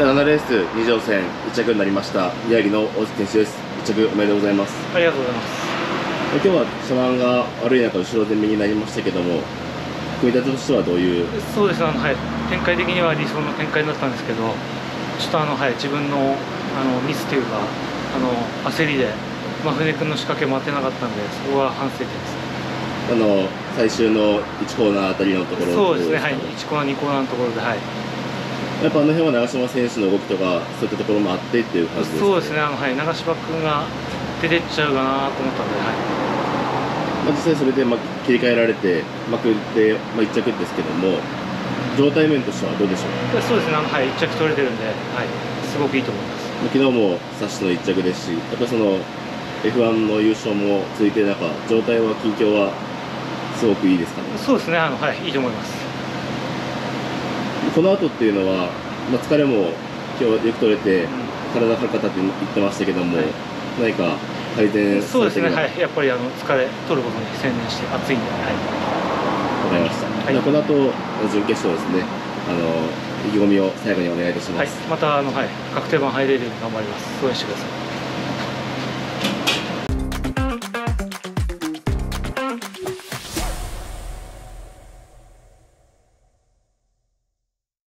7レース2乗戦1着になりました宮城の大関選手です。1着おめでとうございます。ありがとうございます。今日は車間が悪い中後ろ攻めになりましたけども、組み立てとしてはどういう？そうですね、展開的には理想の展開だったんですけど、ちょっと自分のミスというか焦りで船君の仕掛け待てなかったんで、そこは反省点です。最終の1コーナーあたりのところ、そうですね、はい、1コーナー2コーナーのところで、はい、やっぱ辺は長嶋選手の動きとかそういったところもあってっていう感じですかね。そうですね、はい、長嶋君が出てっちゃうかなと思ったんで、はい、実際それで切り替えられてまくって1着ですけども、状態面としてはどうでしょうか？そうですね、はい、1着取れてるんで、はい、すごくいいと思います。昨日もサッシの1着ですし、やっぱその F1 の優勝も続いている中、状態は近況はすごくいいですかね？そうですね、はい、いいと思います。この後っていうのは、疲れも今日はよく取れて、体軽かったって言ってましたけども、はい、何か改善されてるの？そうですね、はい、やっぱり疲れ取ることに専念して、暑いんで、はい、分かりました。はい、この後準決勝ですね、意気込みを最後にお願いいたします。はい、またはい、確定版入れるように頑張ります。応援してください。